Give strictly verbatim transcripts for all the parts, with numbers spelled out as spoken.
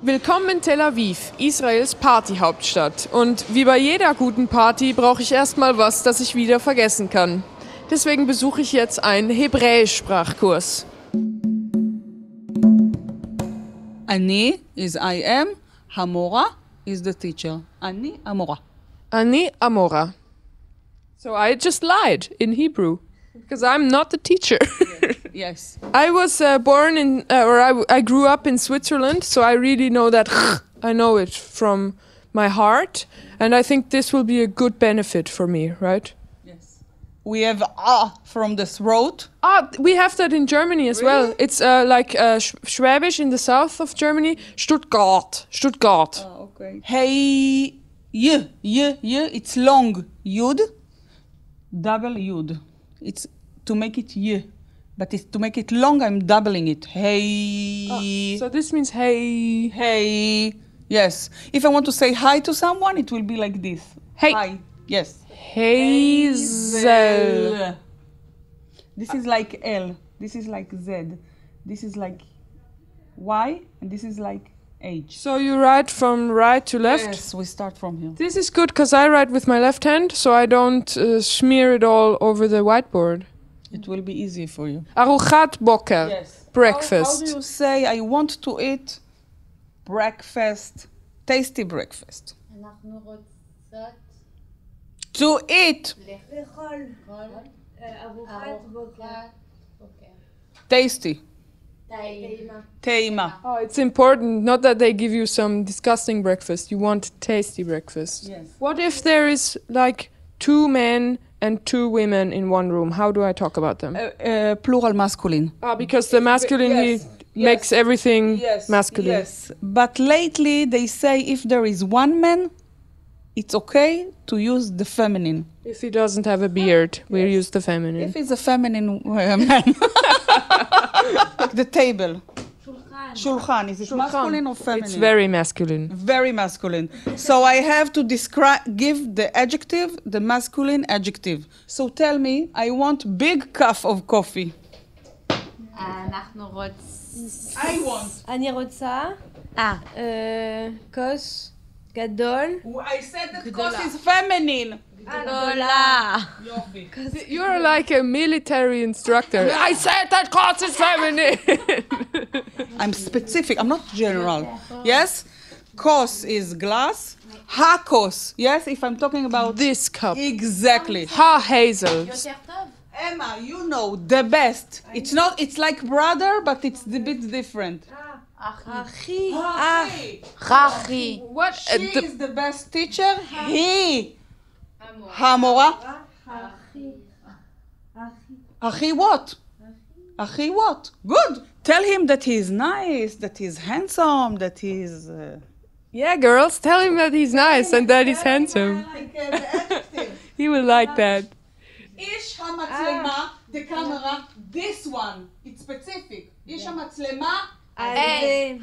Willkommen in Tel Aviv, Israels Partyhauptstadt. Und wie bei jeder guten Party brauche ich erstmal was, das ich wieder vergessen kann. Deswegen besuche ich jetzt einen Hebräisch-Sprachkurs. Ani is I am, Hamora is the teacher. Ani Amora. Ani Amora. So I just lied in Hebrew. Because I'm not the teacher. Yes. I was uh, born in, uh, or I, I grew up in Switzerland, so I really know that. I know it from my heart, and I think this will be a good benefit for me, right? Yes. We have ah from the throat. Ah, we have that in Germany as really? Well. It's uh, like uh, Schwäbisch in the south of Germany. Stuttgart, Stuttgart. Oh, okay. Hey, y, y, y. It's long. Yud, double yud. It's to make it y, but it's to make it long, I'm doubling it. Hey. Oh, so this means hey. Hey. Yes. If I want to say hi to someone, it will be like this. Hey. Hi. Yes. Hazel. Hazel. This is like L. This is like Z. This is like Y. And this is like H. So you write from right to left? Yes, we start from here. This is good because I write with my left hand, so I don't uh, smear it all over the whiteboard. It will be easier for you. Aruchat boker. Yes. Breakfast. How, how do you say I want to eat breakfast, tasty breakfast? To eat. Tasty. Teima. Teima. Oh, it's important, not that they give you some disgusting breakfast. You want tasty breakfast. Yes. What if there is like two men and two women in one room? How do I talk about them? Uh, uh, plural masculine. Ah, because the masculine yes. makes yes. everything yes. masculine. Yes. But lately they say if there is one man, it's okay to use the feminine. If he doesn't have a beard, we yes. use the feminine. If he's a feminine man. Like the table. Shulchan. Shulchan. Is it Shulchan. Masculine or feminine? It's very masculine. Very masculine. So I have to describe, give the adjective, the masculine adjective. So tell me, I want big cup of coffee. I want. Ani rotza. Ah. Kos. Gadol. I said that kos is feminine. You're like a military instructor. I said that kos is feminine. I'm specific. I'm not general. Yes? Kos is glass. Ha Kos. Yes, if I'm talking about this cup. Exactly. Ha Hazel. Emma, you know the best. It's not it's like brother, but it's a bit different. Ha Khi. Ha Khi. What she is the best teacher? He. Hamora. Ha Khi. Ha Khi what? Ha Khi what? Good. Tell him that he's nice, that he's handsome, that he's. Uh... Yeah, girls, tell him that he's nice and that he's handsome. He will like that. Ish hamatzlema, the camera. This one, it's specific. Ish hamatzlema. Hey.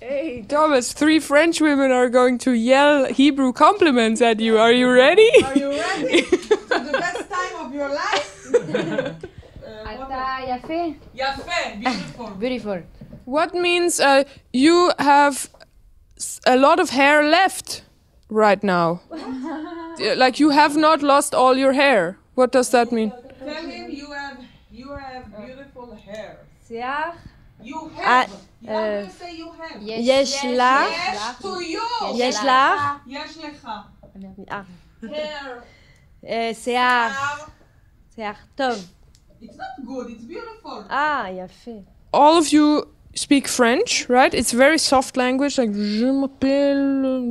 Hey, Thomas, three French women are going to yell Hebrew compliments at you. Are you ready? Are you ready? To the best time of your life? Ata yafe. Yafe, beautiful. Beautiful. What means uh, you have a lot of hair left right now? Like you have not lost all your hair. What does that mean? Tell him you have, you have beautiful hair. Yeah. You have. You have to say you have. Yes, lach. Yes to you. Yes, lach. Yes, lecha. Hair. Sear. Sear. Tov. It's not good. It's beautiful. Ah, yafe. All of you speak French, right? It's very soft language, like je m'appelle.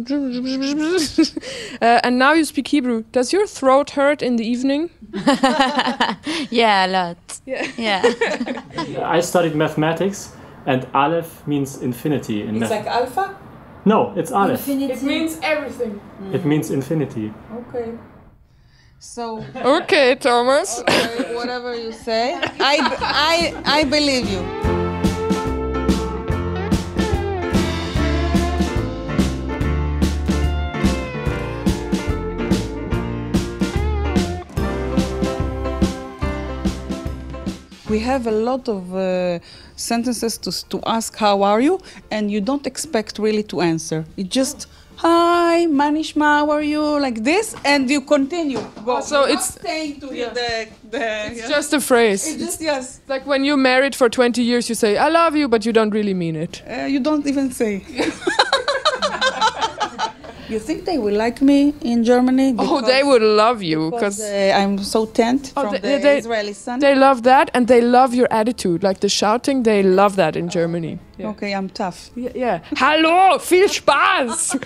uh, and now you speak Hebrew. Does your throat hurt in the evening? Yeah, a lot. Yeah. Yeah. I studied mathematics, and Aleph means infinity. In it's like alpha? No, it's Aleph. Infinity. It means everything. Mm. It means infinity. Okay. So. Okay, Thomas. Okay, whatever you say. I, I, I believe you. We have a lot of uh, sentences to, to ask how are you, and you don't expect really to answer. You just hi, Manishma, how are you, like this, and you continue. Go. So You're it's not saying to yeah. the, the it's yeah. just a phrase. It's just yes, like when you're married for twenty years, you say I love you, but you don't really mean it. Uh, you don't even say. You think they will like me in Germany? Oh, they would love you because uh, I'm so tent oh, from they, the they, Israeli sun. They love that, and they love your attitude, like the shouting. They love that in Germany. Yeah. Okay, I'm tough. Yeah, yeah. Hallo, viel Spaß!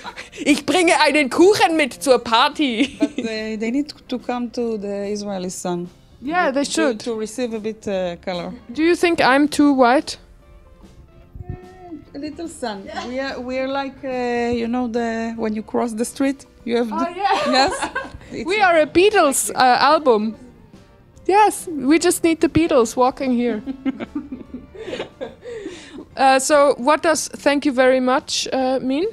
Ich bringe einen Kuchen mit zur Party. But they, they need to come to the Israeli sun. Yeah, they should to, to receive a bit uh, color. Do you think I'm too white? A little sun. Yeah. We are we are like uh, you know the when you cross the street you have. Oh the, yeah. Yes. We are a Beatles uh, album. Yes, we just need the Beatles walking here. uh, so what does thank you very much uh, mean?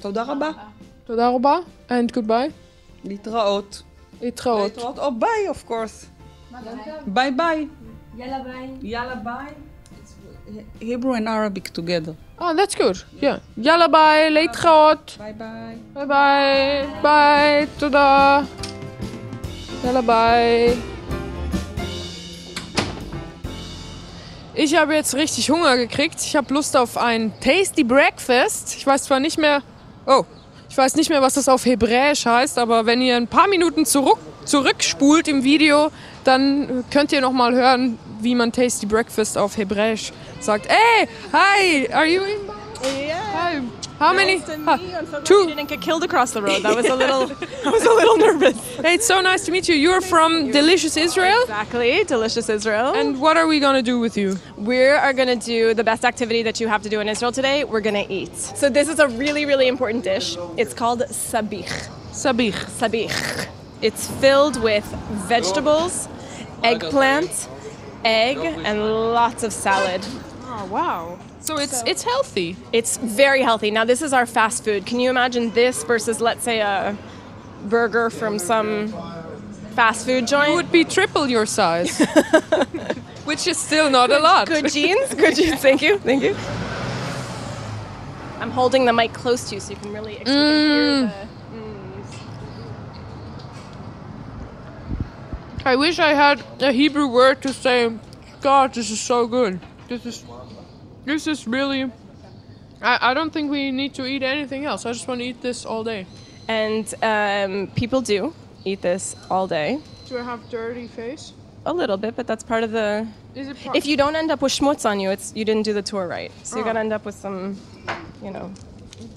Toda raba. Toda raba and goodbye. Litraot. Litraot. Litraot. Oh bye, of course. Bye bye. Bye. Yalla bye. Yalla bye. Hebrew and Arabic together. Oh, that's good. Yeah. Yalla bye, Leitraot. Bye bye. Bye bye. Bye. Toda. Yalla bye. Ich habe jetzt richtig Hunger gekriegt. Ich habe Lust auf ein Tasty Breakfast. Ich weiß zwar nicht mehr. Oh, ich weiß nicht mehr, was das auf Hebräisch heißt, aber wenn ihr ein paar Minuten zurück zurückspult im Video, dann könnt ihr noch mal hören, wie man Tasty Breakfast auf Hebräisch sagt. Hey, hi, are you in? Yeah. Hi. How no, many? Huh. Two. Didn't get killed across the road. That was a little. I was a little nervous. Hey, it's so nice to meet you. You're from you. Delicious Israel. Exactly, Delicious Israel. And what are we gonna do with you? We are gonna do the best activity that you have to do in Israel today. We're gonna eat. So this is a really, really important dish. It's called Sabich. Sabich. Sabich. It's filled with vegetables, eggplant, egg, and lots of salad. Oh, wow. So it's so, it's healthy. It's very healthy. Now, this is our fast food. Can you imagine this versus, let's say, a burger from some fast food joint? You would be triple your size, which is still not good, a lot. Good jeans. Good jeans. Thank you. Thank you. I'm holding the mic close to you so you can really mm. hear the... I wish I had a Hebrew word to say, God, this is so good. This is, this is really, I, I don't think we need to eat anything else. I just want to eat this all day. And um, people do eat this all day. Do I have a dirty face? A little bit, but that's part of the, is it part if you don't end up with schmutz on you, it's you didn't do the tour right. So oh. you're going to end up with some, you know.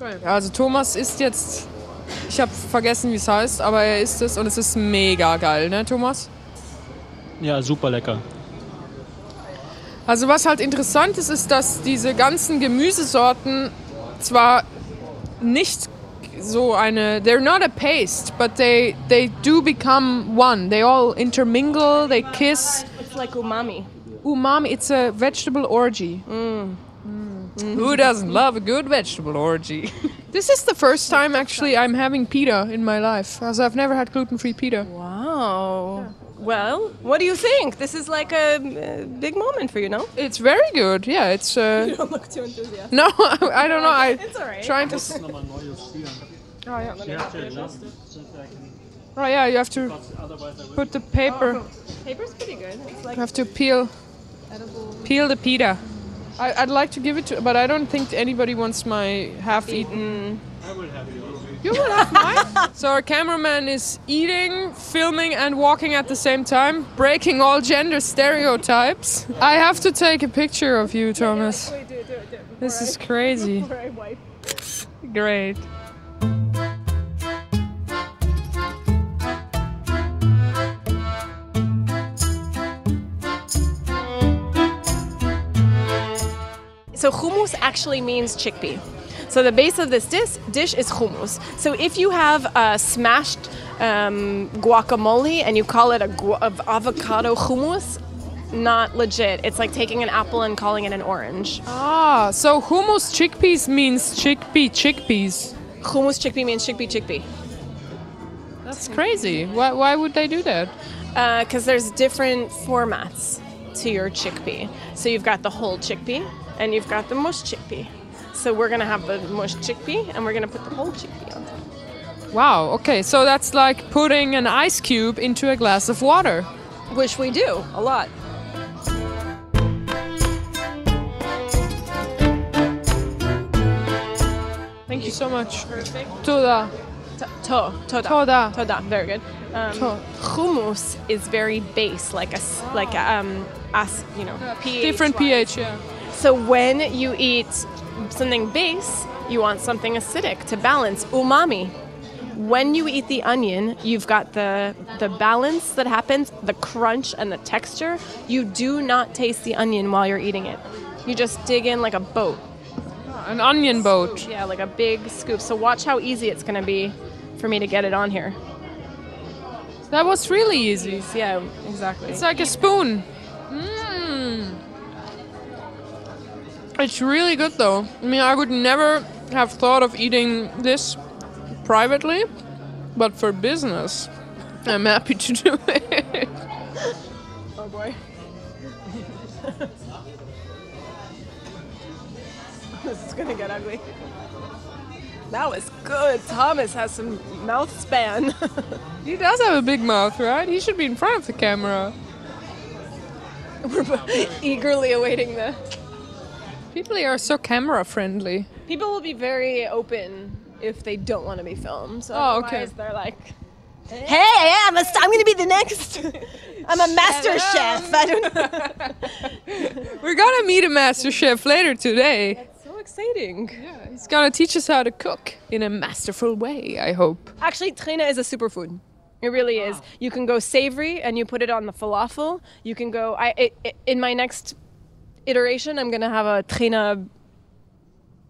Okay. Also Thomas isst jetzt, ich habe vergessen, wie es heißt, aber er isst es und es ist mega geil, ne Thomas? Ja, super lecker. Also was halt interessant ist, ist, dass diese ganzen Gemüsesorten zwar nicht so eine, they're not a paste, but they they do become one. They all intermingle, they kiss. It's like umami. Umami, it's a vegetable orgy. Mm. Mm. Who doesn't love a good vegetable orgy? This is the first time actually I'm having pita in my life. Also I've never had gluten-free pita. Wow. Yeah. Well, what do you think? This is like a, a big moment for you, no? It's very good, yeah. It's. Uh, you don't look too enthusiastic. No, I, I don't know. I it's all right. Trying to. Oh yeah. You have to adjust it so that I can. Oh yeah, you have to put the paper. Oh, cool. Paper's pretty good. It's like you have to peel, edible. Peel the pita. I, I'd like to give it to, but I don't think anybody wants my half-eaten. I will have yours. You will have mine. So our cameraman is eating, filming, and walking at the same time, breaking all gender stereotypes. I have to take a picture of you, Thomas. Yeah, yeah, wait, do it, do it, do it, this I, is crazy. I wipe. Great. So hummus actually means chickpea. So the base of this dish, dish is hummus. So if you have uh, smashed um, guacamole and you call it a gu- avocado hummus, not legit. It's like taking an apple and calling it an orange. Ah, so hummus chickpeas means chickpea chickpeas. Hummus chickpea means chickpea chickpea. That's crazy. Why, why would they do that? Because uh, there's different formats. to your chickpea. So you've got the whole chickpea and you've got the mush chickpea. So we're going to have the mush chickpea and we're going to put the whole chickpea on top. Wow, okay, so that's like putting an ice cube into a glass of water. Which we do, a lot. Thank you so much. Perfect. Toda. To, toda. Toda. Toda, very good. Um, to. Hummus is very base, like a, like a, um, as, you know, pH. Different pH, yeah. So when you eat something base, you want something acidic to balance umami. When you eat the onion, you've got the the balance that happens, the crunch and the texture. You do not taste the onion while you're eating it. You just dig in like a boat. An onion boat. Scoop, yeah, like a big scoop. So watch how easy it's going to be for me to get it on here. That was really easy. Yeah, exactly. It's like a spoon. Mm. It's really good though. I mean, I would never have thought of eating this privately, but for business, I'm happy to do it. Oh boy. This is gonna get ugly. That was good. Thomas has some mouth span. He does have a big mouth, right? He should be in front of the camera. We're eagerly awaiting the... People are so camera friendly. People will be very open if they don't want to be filmed. So oh, okay. They're like, hey, hey I'm, a st- I'm going to be the next. I'm a master chef. I don't know. We're going to meet a master chef later today. That's so exciting. Yeah, he's going to teach us how to cook in a masterful way, I hope. Actually, trina is a superfood. It really wow. is. You can go savory and you put it on the falafel. You can go, I it, it, in my next iteration, I'm going to have a trina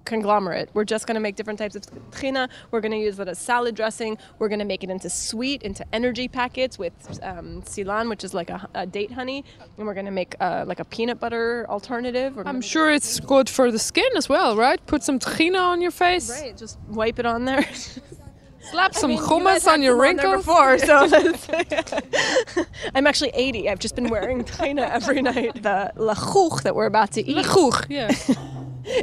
conglomerate. We're just going to make different types of trina. We're going to use it as salad dressing. We're going to make it into sweet, into energy packets with um, silan, which is like a, a date honey, and we're going to make uh, like a peanut butter alternative. I'm sure it's good for the skin as well, right? Put some trina on your face. Right, just wipe it on there. Slap some I mean, hummus you on your wrinkles. Before, so I'm actually eighty. I've just been wearing trina every night. The lachuch that we're about to eat. Lachuch, yeah.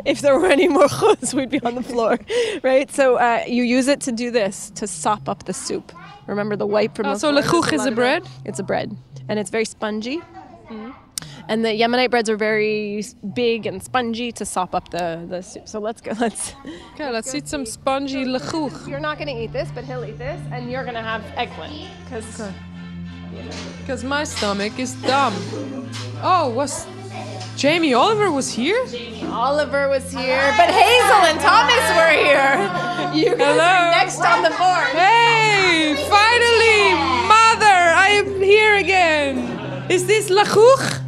If there were any more chutz, we'd be on the floor, right? So uh, you use it to do this, to sop up the soup. Remember the white from... Oh, so lechuch is a bread? It's a bread. And it's very spongy. Mm-hmm. And the Yemenite breads are very big and spongy to sop up the, the soup. So let's go, let's... Okay, let's, let's eat some spongy so, lechuch. You're not going to eat this, but he'll eat this, and you're going to have eggplant. Because okay. you know. My stomach is dumb. Oh, what's... Jamie Oliver was here? Jamie Oliver was here, but Hazel and Thomas were here. You guys are next on the board. Hey, finally, mother, I am here again. Is this lachuch?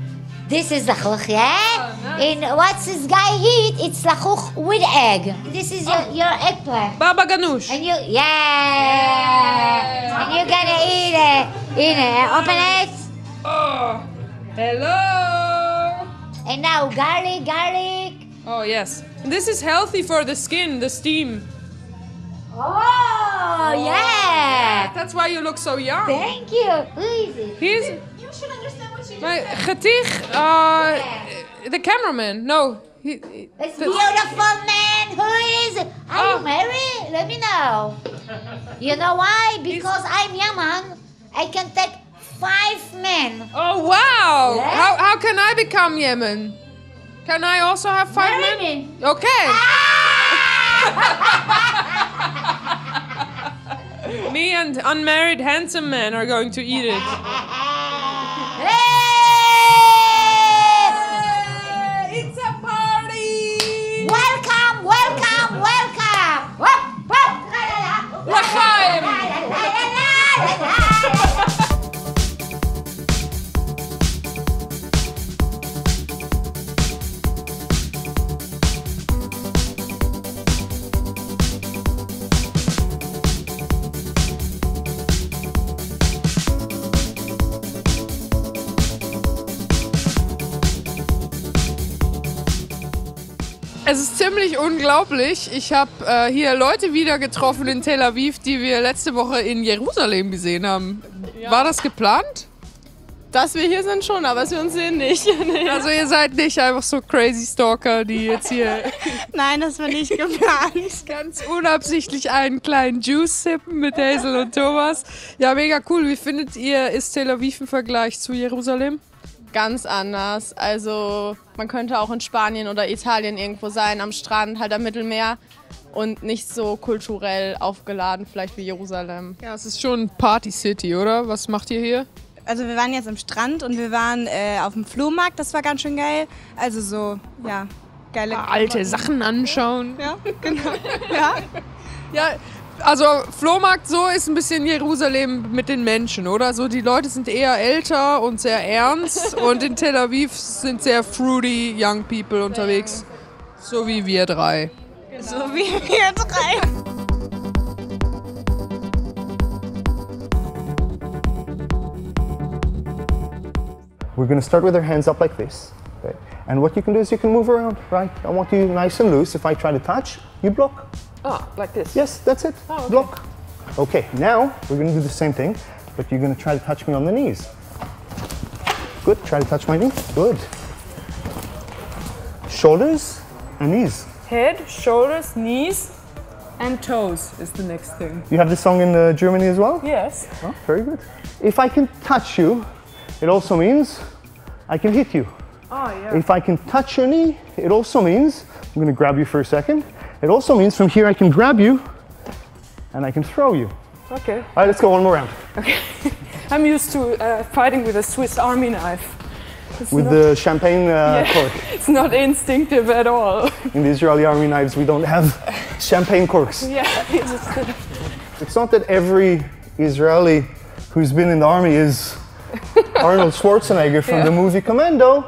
This is lachuch, yeah. Oh, nice. In what this guy eat, it's lachuch with egg. This is your, your eggplant. Baba Ganoush. And you, yeah. yeah. And you're gonna eat it. Eat it. Open it. Oh, hello. And now garlic, garlic. Oh, yes. This is healthy for the skin, the steam. Oh, oh yeah. yeah. That's why you look so young. Thank you. Who is it? He's... You should understand what you my, just said. Khatich, uh, yeah. the cameraman. No. He, he, it's the, beautiful man. Who is it? Are oh. you married? Let me know. You know why? Because he's, I'm Yaman. I can take... Five men. Oh, wow. Yeah. How, how can I become Yemen? Can I also have five Marry men? Me. Okay. Ah! Me and unmarried handsome men are going to eat it. Hey! It's a party. Welcome, welcome, welcome. Whoop, whoop. L'chaim. Es ist ziemlich unglaublich. Ich habe äh, hier Leute wieder getroffen in Tel Aviv, die wir letzte Woche in Jerusalem gesehen haben. Ja. War das geplant? Dass wir hier sind schon, aber dass wir uns sehen nicht. Nee. Also ihr seid nicht einfach so crazy Stalker, die jetzt hier... Nein, das war nicht geplant. Ganz unabsichtlich einen kleinen Juice sippen mit Hazel und Thomas. Ja, mega cool. Wie findet ihr, ist Tel Aviv im Vergleich zu Jerusalem? Ganz anders. Also man könnte auch in Spanien oder Italien irgendwo sein, am Strand, halt am Mittelmeer. Und nicht so kulturell aufgeladen vielleicht wie Jerusalem. Ja, es ist schon Party City, oder? Was macht ihr hier? Also wir waren jetzt am Strand und wir waren äh, auf dem Flohmarkt, das war ganz schön geil. Also so, ja, geile... Alte Sachen anschauen. Ja, genau. Ja. Ja, also Flohmarkt so ist ein bisschen Jerusalem mit den Menschen, oder? So die Leute sind eher älter und sehr ernst und in Tel Aviv sind sehr fruity young people unterwegs. So wie wir drei. Genau. So wie wir drei. We're going to start with our hands up like this, okay? And what you can do is you can move around, right? I want you nice and loose. If I try to touch, you block. Ah, like this? Yes, that's it. Oh, okay. Block. Okay, now we're going to do the same thing, but you're going to try to touch me on the knees. Good, try to touch my knee. Good. Shoulders and knees. Head, shoulders, knees and toes is the next thing. You have this song in uh, Germany as well? Yes. Oh, very good. If I can touch you, it also means I can hit you. Oh, yeah. If I can touch your knee, it also means I'm going to grab you for a second. It also means from here I can grab you and I can throw you. Okay. All right, let's go one more round. Okay. I'm used to uh, fighting with a Swiss Army knife. It's with not, the champagne uh, yeah, cork. It's not instinctive at all. In the Israeli army knives, we don't have champagne corks. Yeah. It's, just, it's not that every Israeli who's been in the army is Arnold Schwarzenegger from yeah. the movie Commando,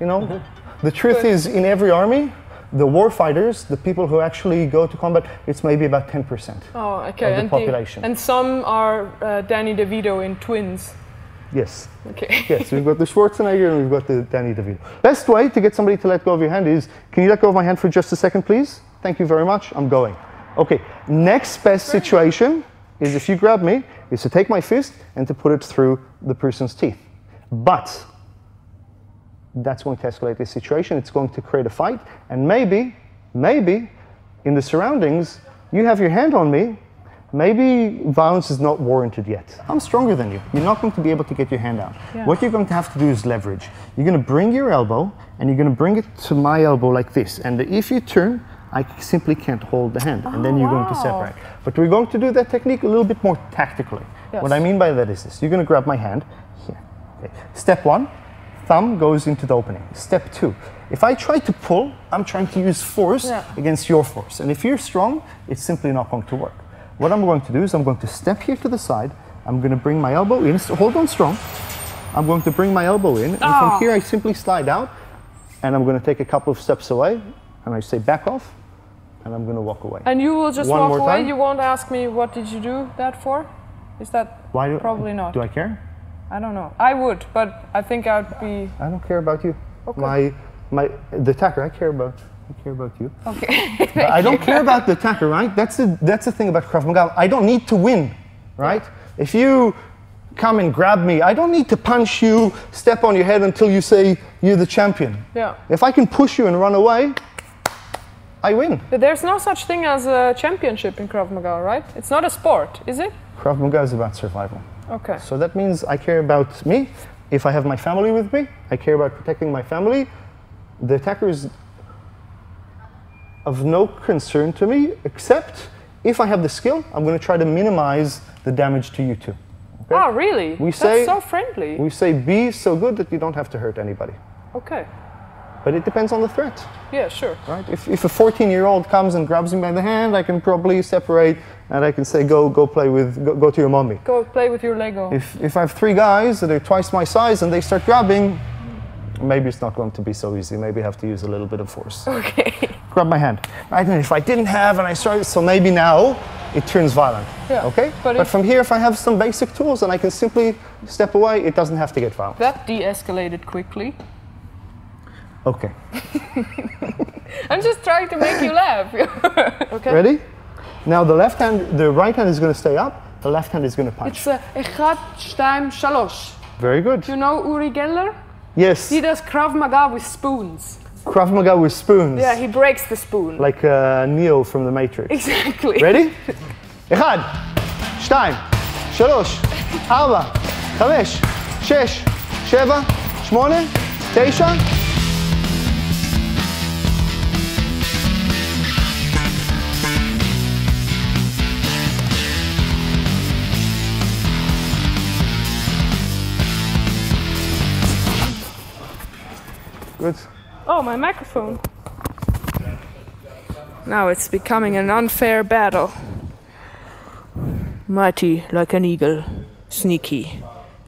you know. Mm-hmm. The truth is, in every army, the war fighters, the people who actually go to combat, it's maybe about ten percent oh, okay. of the and population. The, and some are uh, Danny DeVito in Twins. Yes. Okay. Yes, we've got the Schwarzenegger and we've got the Danny DeVito. Best way to get somebody to let go of your hand is, can you let go of my hand for just a second, please? Thank you very much, I'm going. Okay, next best situation is if you grab me, is to take my fist and to put it through the person's teeth. But that's going to escalate this situation. It's going to create a fight. And maybe, maybe in the surroundings, you have your hand on me. Maybe violence is not warranted yet. I'm stronger than you. You're not going to be able to get your hand out. Yeah. What you're going to have to do is leverage. You're going to bring your elbow and you're going to bring it to my elbow like this. And if you turn, I simply can't hold the hand, oh, and then you're wow. going to separate. But we're going to do that technique a little bit more tactically. Yes. What I mean by that is this. You're going to grab my hand here. Okay. Step one, thumb goes into the opening. Step two, if I try to pull, I'm trying to use force yeah. against your force. And if you're strong, it's simply not going to work. What I'm going to do is I'm going to step here to the side. I'm going to bring my elbow in. So hold on strong. I'm going to bring my elbow in. And oh. from here, I simply slide out. And I'm going to take a couple of steps away. And I say back off. And I'm going to walk away. And you will just One walk away? Time. You won't ask me, what did you do that for? Is that Why do, probably not? Do I care? I don't know. I would, but I think I'd be... I don't care about you. Okay. My, my, the attacker, I care about I care about you. Okay. I don't care about the attacker, right? That's the, that's the thing about Krav Maga. I don't need to win, right? Yeah. If you come and grab me, I don't need to punch you, step on your head until you say you're the champion. Yeah. If I can push you and run away, I win. But there's no such thing as a championship in Krav Maga, right? It's not a sport, is it? Krav Maga is about survival. Okay. So that means I care about me. If I have my family with me, I care about protecting my family. The attacker is of no concern to me, except if I have the skill, I'm going to try to minimize the damage to you too. Okay? Oh, really? We say, that's so friendly. We say be so good that you don't have to hurt anybody. Okay. But it depends on the threat. Yeah, sure. Right? If, if a fourteen-year-old comes and grabs me by the hand, I can probably separate and I can say, go go play with, go, go to your mommy. Go play with your Lego. If, if I have three guys that are twice my size and they start grabbing, maybe it's not going to be so easy. Maybe I have to use a little bit of force. Okay. Grab my hand. I don't know, if I didn't have and I started, so maybe now it turns violent. Yeah. Okay? But, but from here, if I have some basic tools and I can simply step away, it doesn't have to get violent. That de-escalated quickly. Okay. I'm just trying to make you laugh. Okay. Ready? Now the left hand, the right hand is going to stay up. The left hand is going to punch. It's a echad, shtaim, shalosh. Very good. You know Uri Geller? Yes. He does Krav Maga with spoons. Krav Maga with spoons? Yeah, he breaks the spoon. Like uh, Neo from the Matrix. Exactly. Ready? Echad, shtayim, shalosh, arba, chamesh, shesh, sheva, shmone, teisha. Good. Oh, my microphone. Now it's becoming an unfair battle. Mighty like an eagle, sneaky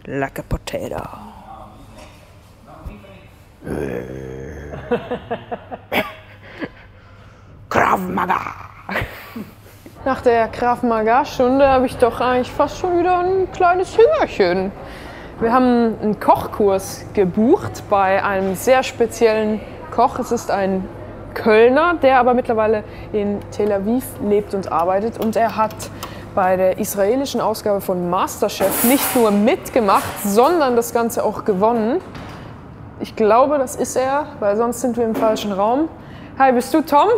like a potato. Krav Maga! Nach der Krav Maga-Stunde habe ich doch eigentlich fast schon wieder ein kleines Hüngerchen. Wir haben einen Kochkurs gebucht bei einem sehr speziellen Koch. Es ist ein Kölner, der aber mittlerweile in Tel Aviv lebt und arbeitet. Und er hat bei der israelischen Ausgabe von Masterchef nicht nur mitgemacht, sondern das Ganze auch gewonnen. Ich glaube, das ist er, weil sonst sind wir im falschen Raum. Hi, bist du Tom?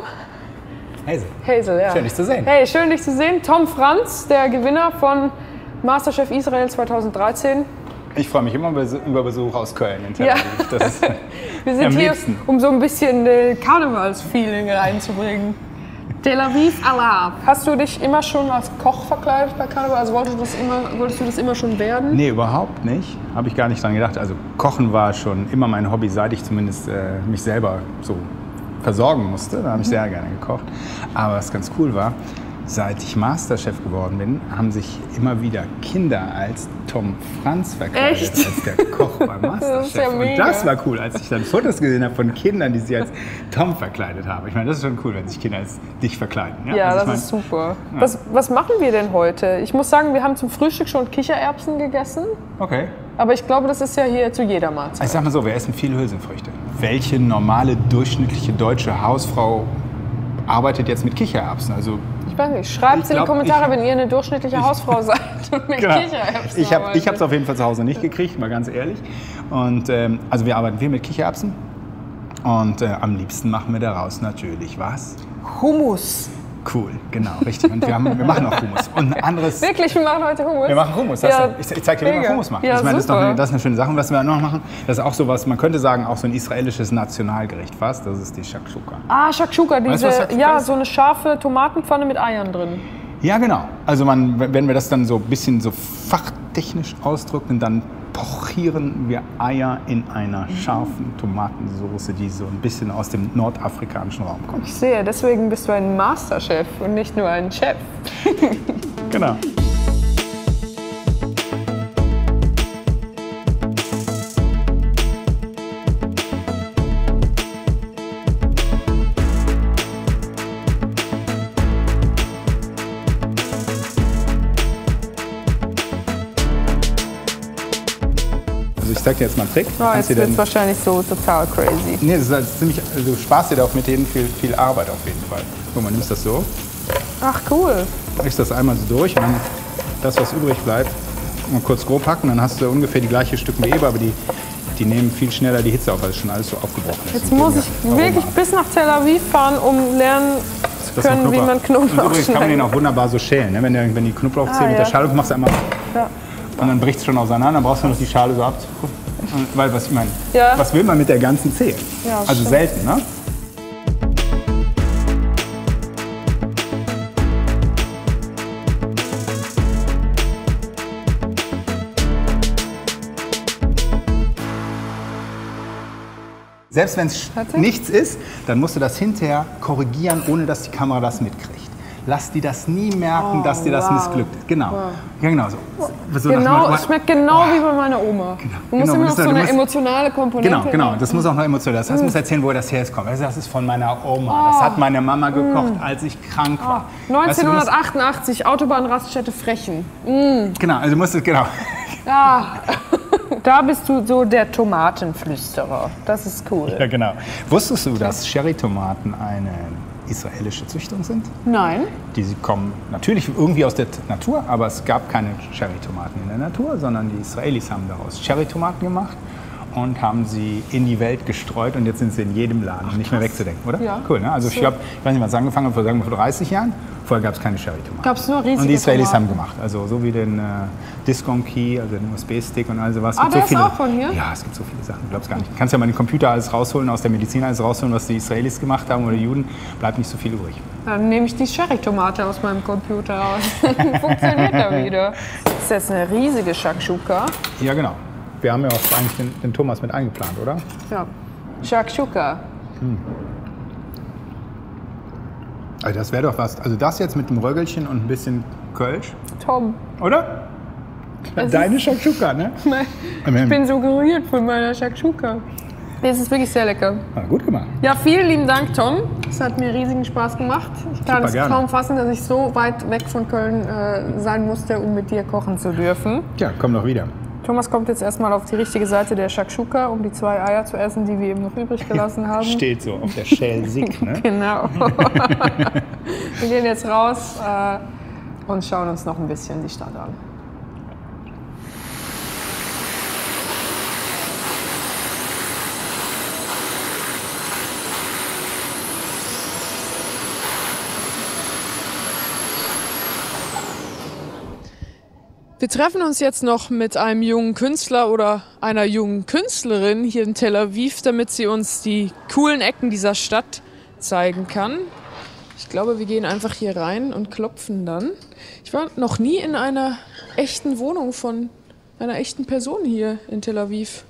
Hazel. Hazel, ja. Schön, dich zu sehen. Hey, schön, dich zu sehen. Tom Franz, der Gewinner von Masterchef Israel zweitausenddreizehn. Ich freue mich immer über Besuch aus Köln in Tel Aviv. Ja. Das ist wir sind hier, um so ein bisschen Karnevals-Feeling reinzubringen. Tel Aviv, Allah. Hast du dich immer schon als Koch verkleidet bei Karneval? Also wolltest du das immer, wolltest du das immer schon werden? Nee, überhaupt nicht. Habe ich gar nicht dran gedacht. Also Kochen war schon immer mein Hobby, seit ich zumindest äh, mich selber so versorgen musste. Da habe ich sehr gerne gekocht. Aber was ganz cool war, seit ich Masterchef geworden bin, haben sich immer wieder Kinder als Tom Franz verkleidet. Echt? Als der Koch beim Masterchef. Das ja und das war cool, als ich dann Fotos gesehen habe von Kindern, die sich als Tom verkleidet haben. Ich meine, das ist schon cool, wenn sich Kinder als dich verkleiden. Ja, ja also das meine, ist super. Ja. Was, was machen wir denn heute? Ich muss sagen, wir haben zum Frühstück schon Kichererbsen gegessen. Okay. Aber ich glaube, das ist ja hier zu jeder Mahlzeit. Ich sag mal so, wir essen viel Hülsenfrüchte. Welche normale, durchschnittliche deutsche Hausfrau arbeitet jetzt mit Kichererbsen? Also ich weiß nicht, schreibt es in die Kommentare, ich, wenn ihr eine durchschnittliche ich, Hausfrau seid und mit genau. Kichererbsen Ich habe es auf jeden Fall zu Hause nicht gekriegt, mal ganz ehrlich. Und, ähm, also wir arbeiten viel mit Kichererbsen und äh, am liebsten machen wir daraus natürlich was? Hummus. Cool, genau, richtig. Und wir, haben, wir machen auch Hummus. Und ein anderes... Wirklich, wir machen heute Hummus? Wir machen Hummus, ja, ich, ich zeig dir, wie man Hummus macht. Ja, ich meine, das, ist doch eine, das ist eine schöne Sache. Und was wir noch machen, das ist auch so was, man könnte sagen, auch so ein israelisches Nationalgericht fast, das ist die Shakshuka. Ah, Shakshuka, diese, weißt du, was Shakshuka ja, ist? So eine scharfe Tomatenpfanne mit Eiern drin. Ja, genau. Also man, wenn wir das dann so ein bisschen so fachtechnisch ausdrücken, dann pochieren wir Eier in einer scharfen Tomatensauce, die so ein bisschen aus dem nordafrikanischen Raum kommt. Ich sehe, deswegen bist du ein Masterchef und nicht nur ein Chef. Genau. Ich zeig dir jetzt mal einen Trick. Oh, jetzt wird es wahrscheinlich so total crazy. Nee, das ist halt ziemlich, also du sparst dir da auch mit denen viel, viel Arbeit auf jeden Fall. Guck mal, nimmst das so. Ach cool. Drehst das einmal so durch und dann das, was übrig bleibt, mal kurz grob hacken. Dann hast du ungefähr die gleichen Stücken wie eben, aber die, die nehmen viel schneller die Hitze auf, weil es schon alles so aufgebrochen ist. Jetzt muss ich wirklich bis nach Tel Aviv fahren, um lernen zu können, wie man Knoblauch schneidet. Übrigens kann man den auch wunderbar so schälen. Ne? Wenn du wenn die Knoblauchzehe ah, mit ja. der Schale machst, einmal. Ja. Und dann bricht es schon auseinander, dann brauchst du noch die Schale so abzugucken. Weil, was ich meine, ja. was will man mit der ganzen Zehe? Ja, also stimmt. Selten, ne? Selbst wenn es nichts ist, dann musst du das hinterher korrigieren, ohne dass die Kamera das mitkriegt. Lass die das nie merken, oh, dass dir das wow. missglückt ist. Genau. Wow. Ja, genau so. So genau, es schmeckt genau oh. wie bei meiner Oma. Genau. Du musst genau. immer noch so eine musst, emotionale Komponente. Genau, genau. Das muss auch noch emotional. Das heißt, mm. muss erzählen, woher das herkommt. Das ist von meiner Oma. Oh. Das hat meine Mama gekocht, mm. als ich krank war. Oh. neunzehnhundertachtundachtzig, weißt du, Autobahnraststätte Frechen. Mm. Genau, also musst du, genau. Ja. Da bist du so der Tomatenflüsterer. Das ist cool. Ja, genau. Wusstest du, dass Cherrytomaten eine israelische Züchtung sind. Nein. Die kommen natürlich irgendwie aus der Natur, aber es gab keine Cherrytomaten in der Natur, sondern die Israelis haben daraus Cherrytomaten gemacht und haben sie in die Welt gestreut und jetzt sind sie in jedem Laden. Ach, nicht mehr wegzudenken, oder? Ja. Cool, ne? Also so. Ich glaube, ich weiß nicht, wann es angefangen hat, vor, sagen wir, vor dreißig Jahren. Vorher gab es keine Cherrytomaten. Gab es nur riesige Und die Israelis Tomaten. Haben gemacht, also so wie den äh, Disc-On-Key, also den U S B-Stick und all sowas. Ah, der so viele, ist auch von hier? Ja, es gibt so viele Sachen, du glaubst gar nicht. Du kannst ja mal den Computer alles rausholen, aus der Medizin alles rausholen, was die Israelis gemacht haben oder Juden, bleibt nicht so viel übrig. Dann nehme ich die Cherrytomate aus meinem Computer raus, dann funktioniert er wieder. Ist das eine riesige Shakshuka? Ja, genau. Wir haben ja auch eigentlich den, den Thomas mit eingeplant, oder? Ja. Shakshuka. Hm. Also das wäre doch was. Also das jetzt mit dem Röggelchen und ein bisschen Kölsch. Tom. Oder? Das Deine Shakshuka, ne? Ich bin so gerührt von meiner Shakshuka. Das ist wirklich sehr lecker. Ah, gut gemacht. Ja, vielen lieben Dank, Tom. Es hat mir riesigen Spaß gemacht. Ich kann es kaum fassen, dass ich so weit weg von Köln äh, sein musste, um mit dir kochen zu dürfen. Ja, komm doch wieder. Thomas kommt jetzt erstmal auf die richtige Seite der Shakshuka, um die zwei Eier zu essen, die wir eben noch übrig gelassen haben. Steht so auf der Schälsik, ne? Genau. Wir gehen jetzt raus äh, und schauen uns noch ein bisschen die Stadt an. Wir treffen uns jetzt noch mit einem jungen Künstler oder einer jungen Künstlerin hier in Tel Aviv, damit sie uns die coolen Ecken dieser Stadt zeigen kann. Ich glaube, wir gehen einfach hier rein und klopfen dann. Ich war noch nie in einer echten Wohnung von einer echten Person hier in Tel Aviv.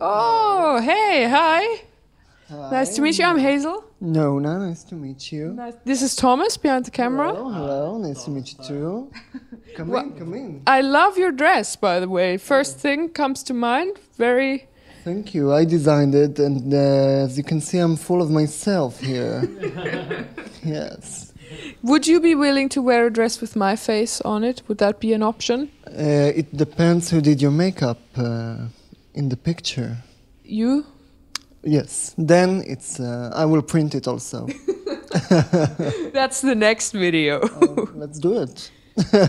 Oh, hey, hi. Hi. Nice to meet you. I'm Hazel. Nona, nice to meet you. Nice. This is Thomas behind the camera. Hello, hello. Nice to meet you too. Come well, in, come in. I love your dress, by the way. First thing comes to mind. Very. Thank you. I designed it, and uh, as you can see, I'm full of myself here. Yes. Would you be willing to wear a dress with my face on it? Would that be an option? Uh, it depends who did your makeup uh, in the picture. You. Yes, then it's. Uh, I will print it also. That's the next video. uh, let's do it.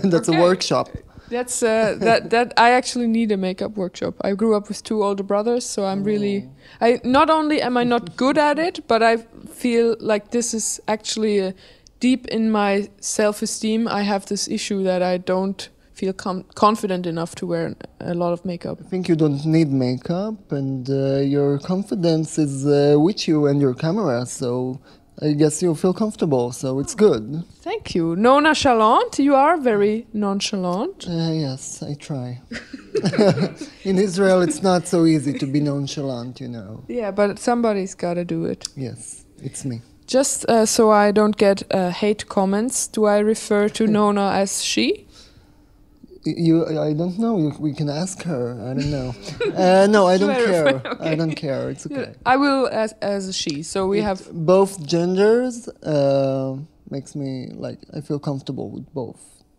That's okay. A workshop. That's uh, that. That I actually need a makeup workshop. I grew up with two older brothers, so I'm really. I not only am I not good at it, but I feel like this is actually uh, deep in my self-esteem. I have this issue that I don't feel com confident enough to wear a lot of makeup. I think you don't need makeup, and uh, your confidence is uh, with you and your camera, so I guess you feel comfortable, so it's good. Thank you. Nona Chalant, you are very nonchalant. Uh, yes, I try. In Israel, it's not so easy to be nonchalant, you know. Yeah, but somebody's got to do it. Yes, it's me. Just uh, so I don't get uh, hate comments, do I refer to Nona as she? You, I don't know. We can ask her. I don't know. Uh, no, I don't care. Okay. I don't care. It's okay. I will as as a she. So we it, have both genders. Uh, makes me like I feel comfortable with both.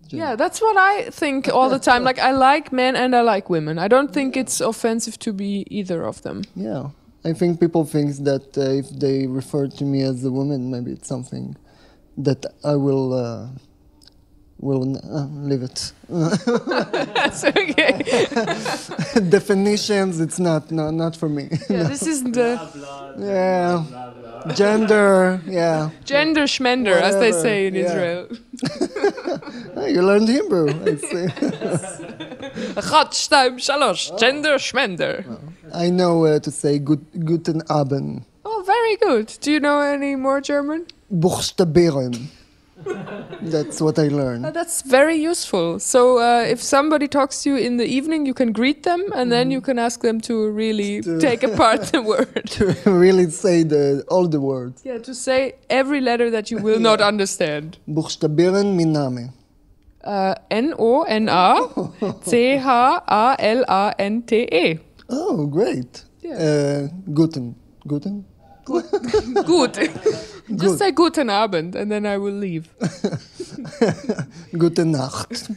Genders. Yeah, that's what I think all the time. Like I like men and I like women. I don't think yeah. it's offensive to be either of them. Yeah, I think people think that uh, if they refer to me as a woman, maybe it's something that I will. Uh, We'll uh, leave it. That's okay. Definitions, it's not, no, not for me. Yeah, no. This isn't the... Blah, blah, yeah. Blah, blah. Gender, yeah. Gender schmender, whatever, as they say in yeah. Israel. Oh, you learned Hebrew, I see. Gender schmender. I know uh, to say good, guten Abend. Oh, very good. Do you know any more German? Buchstabieren. That's what I learned. Uh, that's very useful. So uh, if somebody talks to you in the evening, you can greet them, and mm-hmm. then you can ask them to really to take apart the word. To really say the, all the words. Yeah, to say every letter that you will yeah. not understand. Buchstabieren mein Name. Uh, N O N A C H A L A N T E. Oh, great. Yeah. Uh, guten. Guten? Good. Just say guten Abend and then I will leave. Gute Nacht.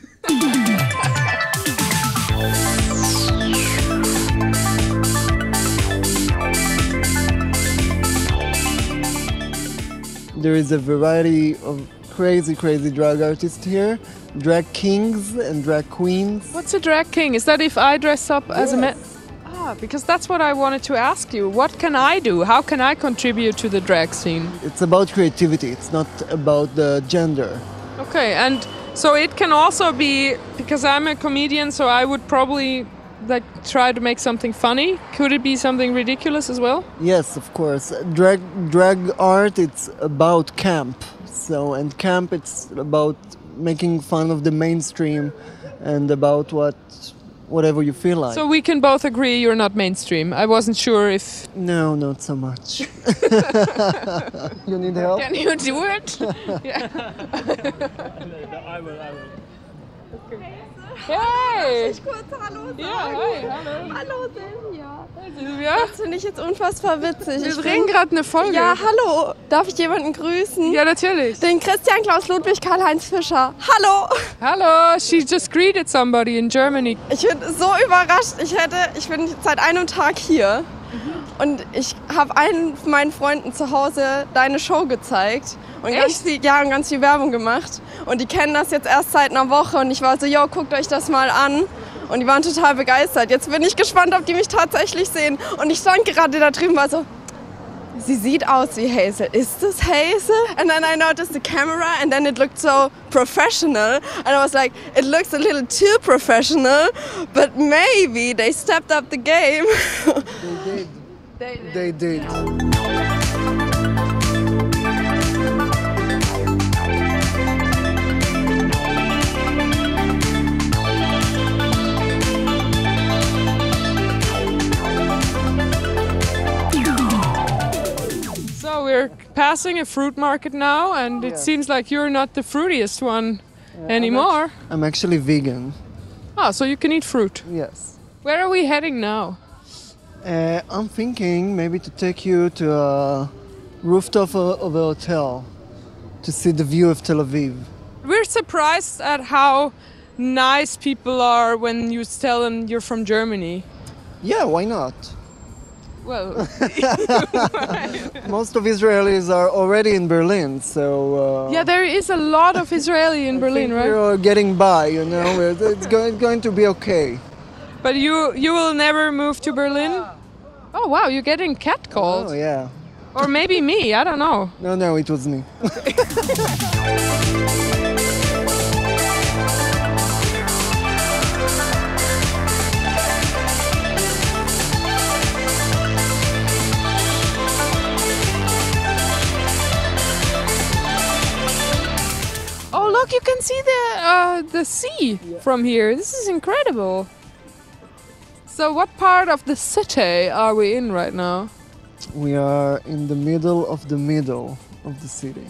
There is a variety of crazy, crazy drag artists here. Drag kings and drag queens. What's a drag king? Is that if I dress up yes. as a man? Ah, because that's what I wanted to ask you. What can I do? How can I contribute to the drag scene? It's about creativity. It's not about the gender. Okay, and so it can also be, because I'm a comedian, so I would probably like try to make something funny. Could it be something ridiculous as well? Yes, of course. Drag drag art, it's about camp. So, and camp, it's about making fun of the mainstream and about what whatever you feel like. So we can both agree you're not mainstream. I wasn't sure if... No, not so much. You need help? Can you do it? Yeah. I will, I will. Okay. Hey! Ich kurz Hallo sagen. Ja, hi, hallo. Hallo Silvia. Hey, Silvia. Das finde ich jetzt unfassbar witzig. Wir drehen gerade eine Folge. Ja, hallo. Darf ich jemanden grüßen? Ja, natürlich. Den Christian Klaus Ludwig Karl-Heinz Fischer. Hallo. Hallo. She just greeted somebody in Germany. Ich bin so überrascht. Ich hätte, ich bin seit einem Tag hier. Und ich habe allen meinen Freunden zu Hause deine Show gezeigt und ganz viel, ja, und ganz viel Werbung gemacht. Und die kennen das jetzt erst seit einer Woche und ich war so, yo, guckt euch das mal an. Und die waren total begeistert. Jetzt bin ich gespannt, ob die mich tatsächlich sehen. Und ich stand gerade da drüben, war so, sie sieht aus wie Hazel. Is this Hazel? And then I noticed the camera and then it looked so professional. And I was like, it looks a little too professional, but maybe they stepped up the game. They did. They did. They did. So we're passing a fruit market now, and it yeah. seems like you're not the fruitiest one yeah, anymore. I'm actually vegan. Ah, so you can eat fruit? Yes. Where are we heading now? Uh, I'm thinking maybe to take you to a rooftop of a hotel to see the view of Tel Aviv. We're surprised at how nice people are when you tell them you're from Germany. Yeah, why not? Well, most of Israelis are already in Berlin, so... Uh, yeah, there is a lot of Israeli in I Berlin, think right? We're getting by, you know, it's going, going to be okay. But you you will never move to Berlin? Oh wow, you're getting catcalled. Oh yeah. Or maybe me, I don't know. No, no, it was me. Okay. Oh look, you can see the uh, the sea yeah. from here. This is incredible. So what part of the city are we in right now? We are in the middle of the middle of the city.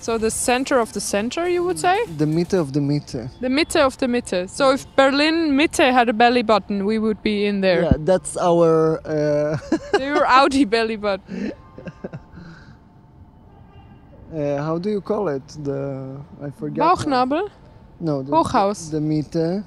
So the center of the center, you would say? The Mitte of the Mitte. The Mitte of the Mitte. So if Berlin Mitte had a belly button, we would be in there. Yeah, that's our... Uh... Your Audi belly button. Uh, how do you call it? The... I forget. Bauchnabel? No. The, Hochhaus. The Mitte.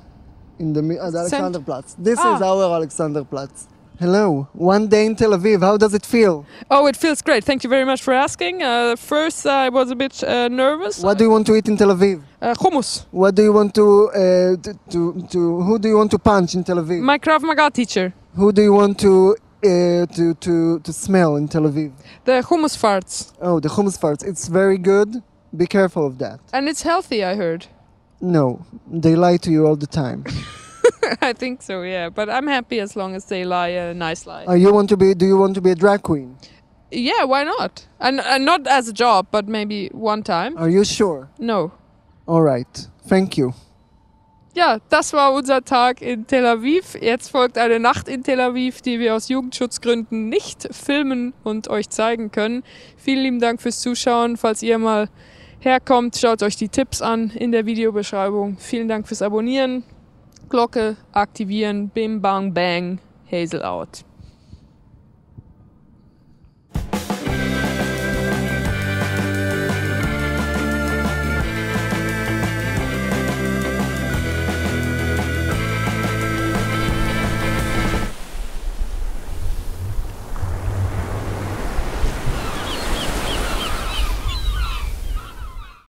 In the, uh, the Alexanderplatz. This ah. is our Alexanderplatz. Hello, one day in Tel Aviv, how does it feel? Oh, it feels great, thank you very much for asking. Uh, first, I was a bit uh, nervous. What do you want to eat in Tel Aviv? Uh, hummus. What do you want to, uh, to, to, to, who do you want to punch in Tel Aviv? My Krav Maga teacher. Who do you want to, uh, to, to, to smell in Tel Aviv? The hummus farts. Oh, the hummus farts, it's very good, be careful of that. And it's healthy, I heard. No, they lie to you all the time. I think so, yeah. But I'm happy as long as they lie a nice lie. Oh, you want to be? Do you want to be a drag queen? Yeah, why not? And, and not as a job, but maybe one time. Are you sure? No. All right. Thank you. Ja, das war unser Tag in Tel Aviv. Jetzt folgt eine Nacht in Tel Aviv, die wir aus Jugendschutzgründen nicht filmen und euch zeigen können. Vielen lieben Dank fürs Zuschauen. Falls ihr mal herkommt, schaut euch die Tipps an in der Videobeschreibung. Vielen Dank fürs Abonnieren, Glocke aktivieren, bim bang bang, Hazel out.